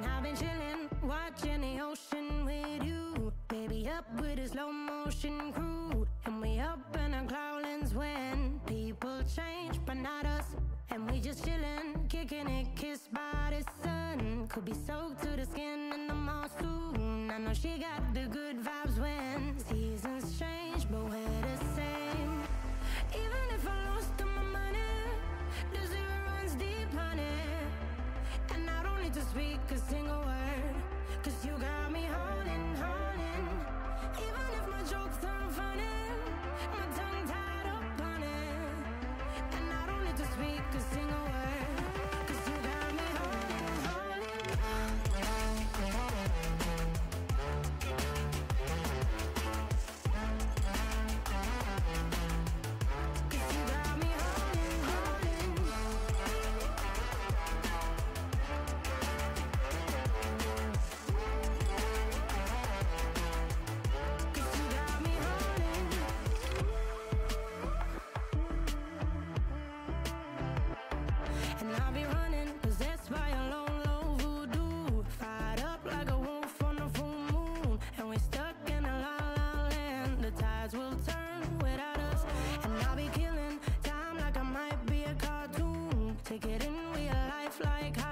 And I've been chilling, watching the ocean with you. Baby, up with a slow motion crew. And we up in our cloudlands when people change, but not us. And we just chilling, kicking it, kissed by the sun. Could be soaked to the skin in the monsoon. I know she got the good vibes when seasons change, but we're the same. Even if I lost all my money, the zero runs deep, honey. And I don't need to speak a single word, 'cause you got me holding, holding. Even if my jokes aren't funny, my tongue tied up on it. And I don't need to speak a single word, 'cause you got me holding, holding. Take it in real life like